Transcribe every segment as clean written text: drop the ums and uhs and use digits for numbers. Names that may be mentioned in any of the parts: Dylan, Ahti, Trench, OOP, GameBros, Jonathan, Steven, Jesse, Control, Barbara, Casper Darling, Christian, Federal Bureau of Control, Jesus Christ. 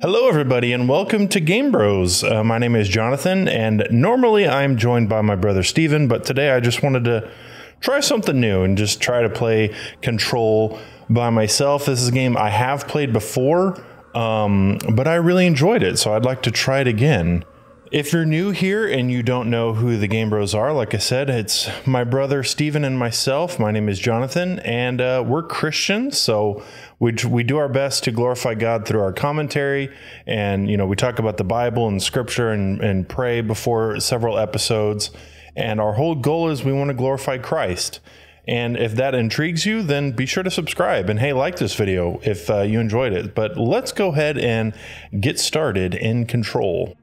Hello everybody and welcome to Game Bros. My name is Jonathan and normally I'm joined by my brother Steven, but today I just wanted to try something new and just try to play Control by myself. This is a game I have played before, but I really enjoyed it, so I'd like to try it again. If you're new here and you don't know who the Game Bros are, like I said, it's my brother Steven and myself. My name is Jonathan, and we're Christians, so we do our best to glorify God through our commentary, and we talk about the Bible and Scripture and pray before several episodes. And our whole goal is we want to glorify Christ. And if that intrigues you, then be sure to subscribe and hey, like this video if you enjoyed it. But let's go ahead and get started in Control.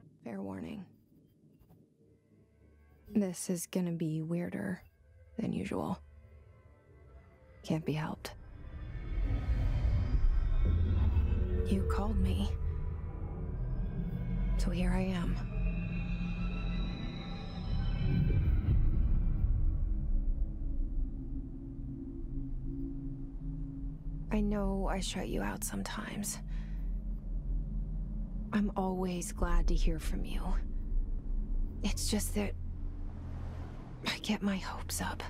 This is gonna be weirder than usual. Can't be helped. You called me. So here I am. I know I shut you out sometimes. I'm always glad to hear from you. It's just that I get my hopes up.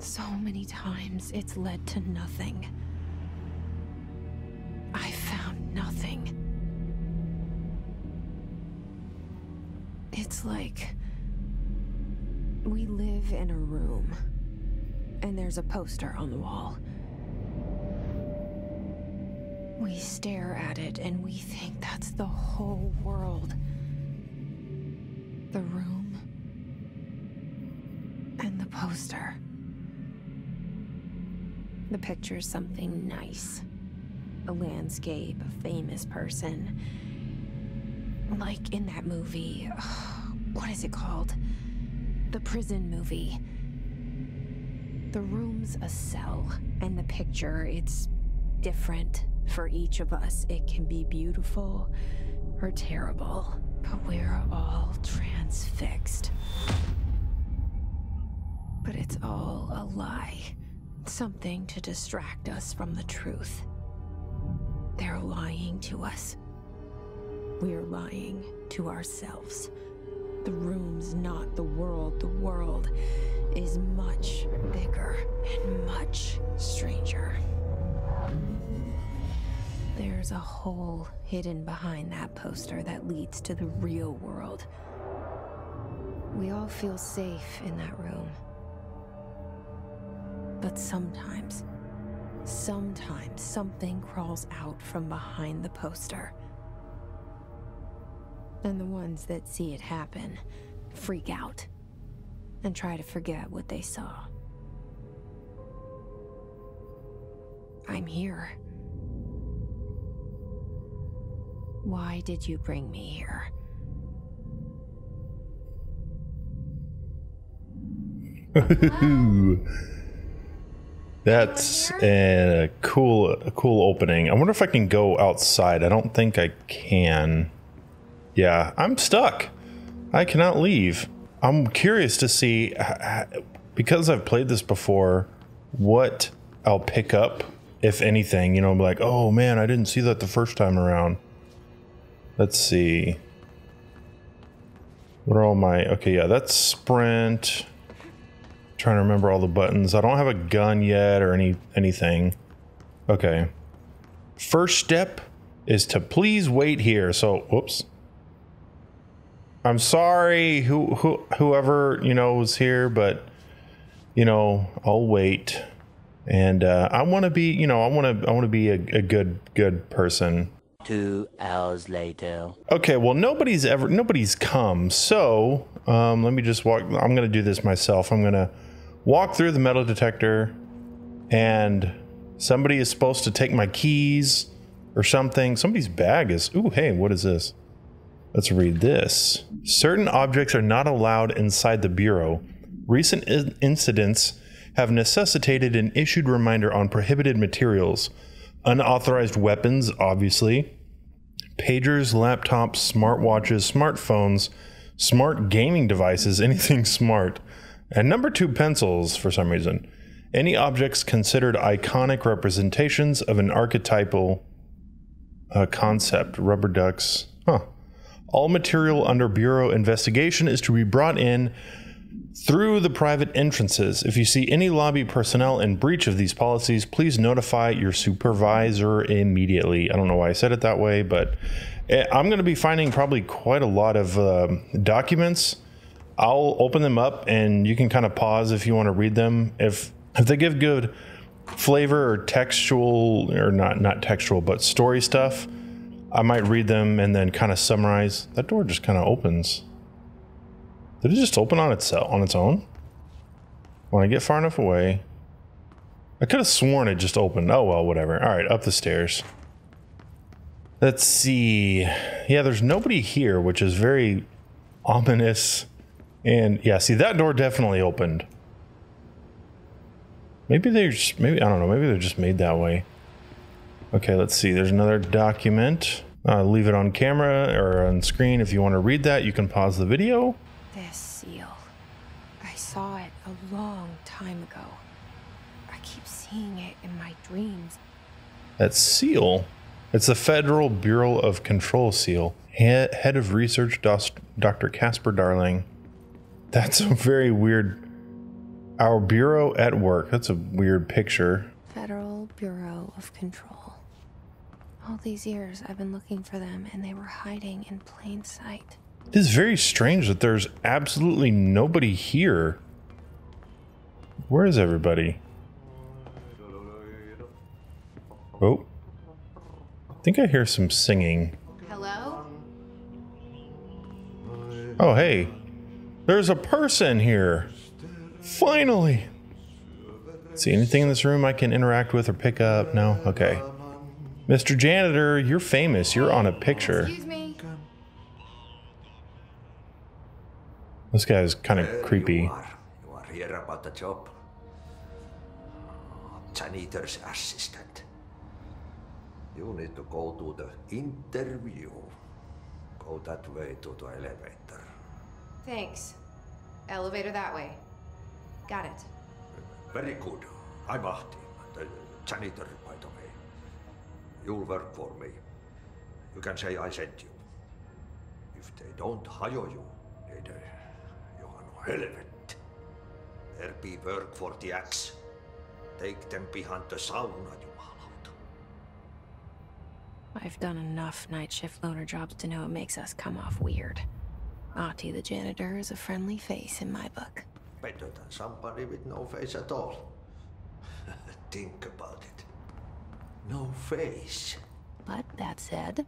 So many times it's led to nothing. I found nothing. It's like we live in a room and there's a poster on the wall. We stare at it and we think that's the whole world. The room. Poster. The picture's something nice. A landscape, a famous person. Like in that movie, what is it called? The prison movie. The room's a cell, and the picture, it's different for each of us. It can be beautiful or terrible, but we're all transfixed. But it's all a lie. Something to distract us from the truth. They're lying to us. We're lying to ourselves. The room's not the world. The world is much bigger and much stranger. There's a hole hidden behind that poster that leads to the real world. We all feel safe in that room. But sometimes something crawls out from behind the poster. And the ones that see it happen freak out and try to forget what they saw. I'm here. Why did you bring me here? That's a cool opening. I wonder if I can go outside. I don't think I can. Yeah, I'm stuck. I cannot leave. I'm curious to see, because I've played this before, what I'll pick up, if anything. I'm like, oh man, I didn't see that the first time around. Let's see. What are all my, okay, yeah, that's sprint. Trying to remember all the buttons. I don't have a gun yet or anything. Okay. First step is to please wait here. So, whoops. I'm sorry whoever, was here, but I'll wait. And I want to be, I want to be a good person. 2 hours later. Okay, well nobody's come. So, let me just walk. I'm going to do this myself. I'm going to walk through the metal detector, and somebody is supposed to take my keys or something. Somebody's bag is, ooh, hey, what is this? Let's read this. Certain objects are not allowed inside the bureau. Recent incidents have necessitated an issued reminder on prohibited materials. Unauthorized weapons, obviously. Pagers, laptops, smartwatches, smartphones, smart gaming devices, anything smart. And #2 pencils, for some reason. Any objects considered iconic representations of an archetypal concept, rubber ducks. Huh. All material under bureau investigation is to be brought in through the private entrances. If you see any lobby personnel in breach of these policies, please notify your supervisor immediately. I don't know why I said it that way, but I'm going to be finding probably quite a lot of documents. I'll open them up and you can kind of pause if you want to read them. If they give good flavor or textual, or not textual, but story stuff, I might read them and then kind of summarize. That door just kind of opens. Did it just open on itself, on its own? When I get far enough away, I could have sworn it just opened. Oh, well, whatever. All right, up the stairs. Let's see. Yeah, there's nobody here, which is very ominous. And yeah, see, that door definitely opened. Maybe they're just, I don't know, maybe they're just made that way. Okay, let's see. There's another document. Leave it on camera or on screen. If you want to read that, you can pause the video. This seal. I saw it a long time ago. I keep seeing it in my dreams. That seal? It's the Federal Bureau of Control seal. Head of Research, Dr. Casper Darling. That's a very weird... Our Bureau at Work. That's a weird picture. Federal Bureau of Control. All these years I've been looking for them and they were hiding in plain sight. It is very strange that there's absolutely nobody here. Where is everybody? Oh. I think I hear some singing. Hello? Oh, hey. There's a person here. Finally! See anything in this room I can interact with or pick up? No? Okay. Mr. Janitor, you're famous. You're on a picture. Excuse me. This guy's kind of creepy. You are here about the job? Janitor's assistant. You need to go to the interview. Go that way to the elevator. Thanks. Elevator that way. Got it. Very good. I'm Ahti, the janitor, by the way. You'll work for me. You can say I sent you. If they don't hire you, you are no hell of it. There be work for the axe. Take them behind the sauna, you mallard. I've done enough night shift loaner jobs to know it makes us come off weird. Ahti the janitor is a friendly face in my book. Better than somebody with no face at all. Think about it. No face. But that said,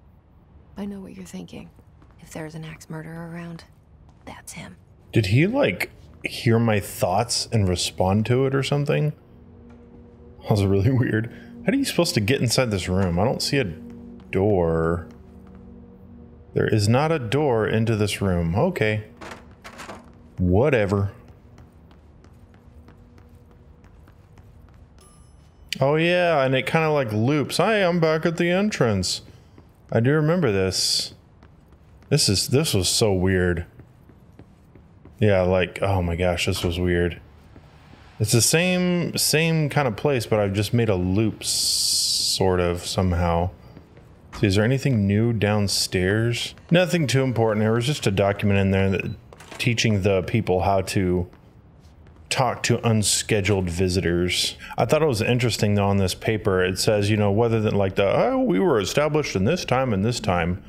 I know what you're thinking. If there's an axe murderer around, that's him. Did he, like, hear my thoughts and respond to it or something? That was really weird. How are you supposed to get inside this room? I don't see a door. There is not a door into this room. Okay. Whatever. Oh yeah, and it kind of like loops. Hi, I'm back at the entrance. I do remember this. This was so weird. Yeah, like, oh my gosh, this was weird. It's the same kind of place, but I've just made a loop sort of somehow. So is there anything new downstairs? Nothing too important. There was just a document in there that teaching the people how to talk to unscheduled visitors. I thought it was interesting though on this paper, it says, you know, whether than like the, oh, we were established in this time and this time.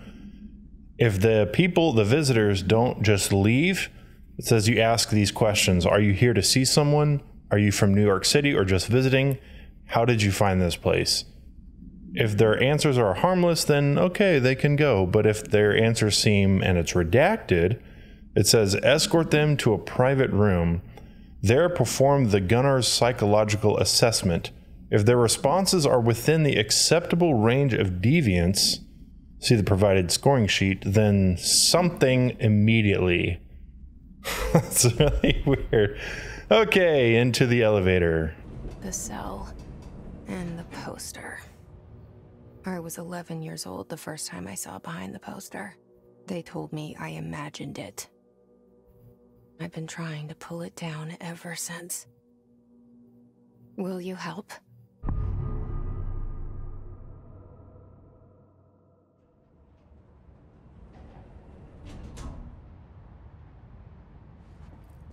If the people, the visitors don't just leave, it says you ask these questions. Are you here to see someone? Are you from New York City or just visiting? How did you find this place? If their answers are harmless, then okay, they can go. But if their answers seem, and it's redacted, it says escort them to a private room. There perform the gunner's psychological assessment. If their responses are within the acceptable range of deviance, see the provided scoring sheet, then something immediately. That's really weird. Okay, into the elevator. The cell and the poster. I was 11 years old the first time I saw behind the poster. They told me I imagined it. I've been trying to pull it down ever since. Will you help?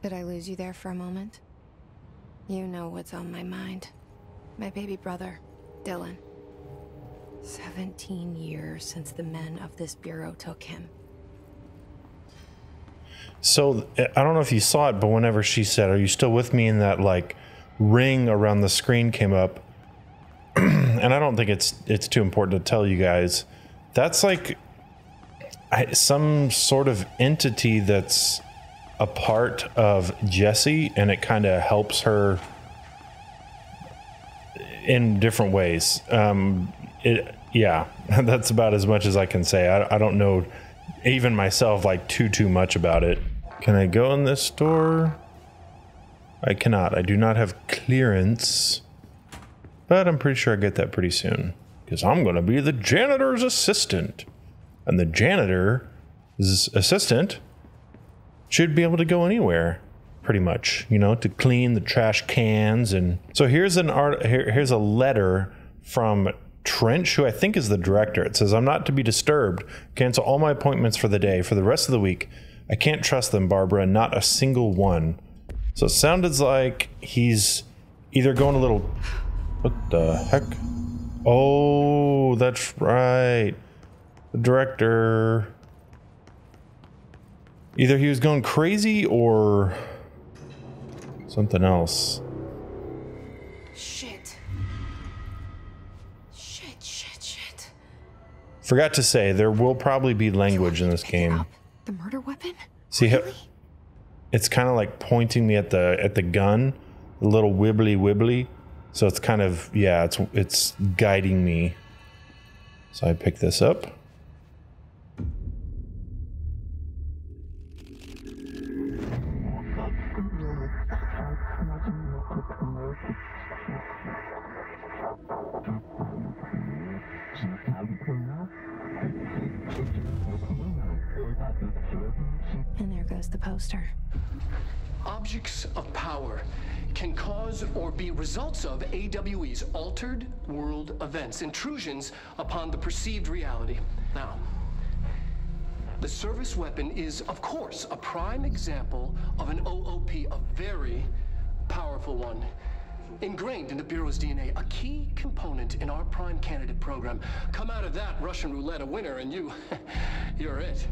Did I lose you there for a moment? You know what's on my mind. My baby brother, Dylan. 17 years since the men of this bureau took him. So, I don't know if you saw it, but whenever she said, "Are you still with me?" in that, like, ring around the screen came up. And I don't think it's too important to tell you guys. That's like some sort of entity that's a part of Jesse, and it kind of helps her in different ways. Yeah, that's about as much as I can say. I don't know even myself like too much about it. Can I go in this door? I cannot. I do not have clearance. But I'm pretty sure I get that pretty soon, because I'm going to be the janitor's assistant, and the janitor's assistant should be able to go anywhere, pretty much, you know, to clean the trash cans. And so here's an here's a letter from Trench, who I think is the director. It says, "I'm not to be disturbed. Cancel all my appointments for the day. For the rest of the week, I can't trust them, Barbara. Not a single one." So it sounded like he's either going a little. What the heck? Oh, that's right. The director. Either he was going crazy or something else. Shit. Shit. Forgot to say, there will probably be language in this game. The murder weapon? See, really? It's kind of like pointing me at the gun. A little wibbly. So it's kind of, yeah, it's guiding me. So I pick this up. And there goes the poster. Objects of power can cause or be results of AWE's altered world events, intrusions upon the perceived reality. Now, the service weapon is, of course, a prime example of an OOP, a very powerful one, ingrained in the Bureau's DNA, a key component in our prime candidate program. Come out of that Russian roulette a winner, and you're it.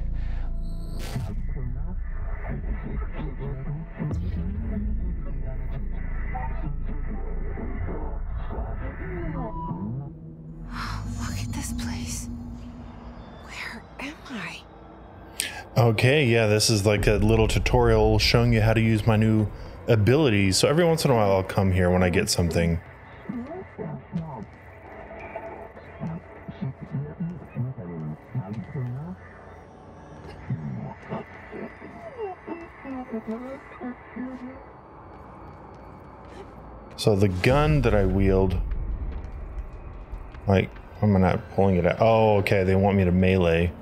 Okay, yeah, this is like a little tutorial showing you how to use my new abilities. So every once in a while I'll come here when I get something. So the gun that I wield, like, I'm not pulling it out. Oh, okay, they want me to melee.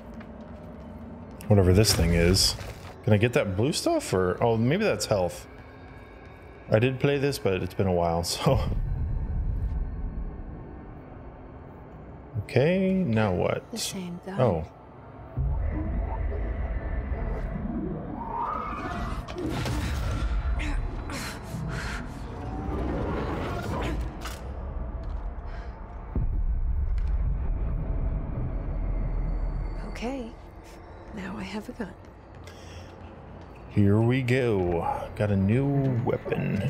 Whatever this thing is. Can I get that blue stuff, or? Oh, maybe that's health. I did play this, but it's been a while, so. Okay, now what? The same gun. Oh. Okay. Now I have a gun. Here we go. Got a new weapon.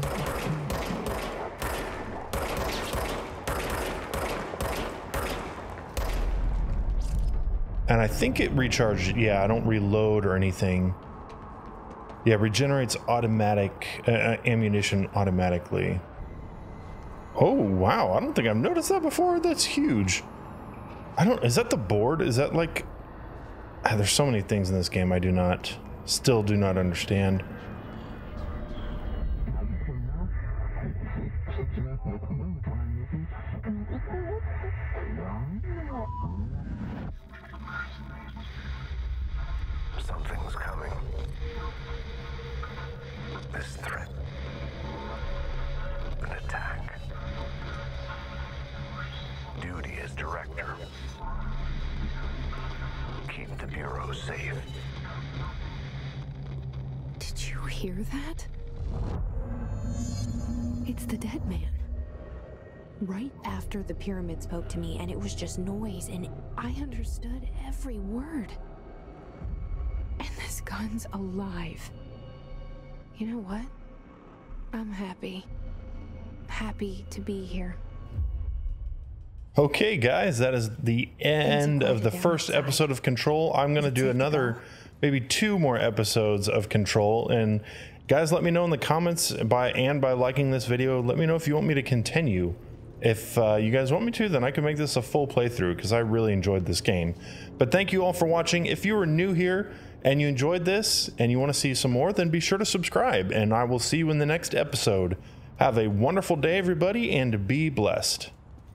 And I think it recharged. Yeah, I don't reload or anything. Yeah, it regenerates automatic ammunition automatically. Oh, wow. I don't think I've noticed that before. That's huge. Is that the board? Is that like... There's so many things in this game I still do not understand. Something's coming. This threat. An attack. Duty as director. Keep the Bureau safe. Did you hear that? It's the dead man. Right after the pyramid spoke to me, and it was just noise, and I understood every word. And this gun's alive. You know what? I'm happy. Happy to be here. Okay, guys, that is the end of the first episode of Control. I'm going to do another, maybe two more episodes of Control. And guys, let me know in the comments by liking this video. Let me know if you want me to continue. If you guys want me to, then I can make this a full playthrough because I really enjoyed this game. But thank you all for watching. If you were new here and you enjoyed this and you want to see some more, then be sure to subscribe. And I will see you in the next episode. Have a wonderful day, everybody, and be blessed.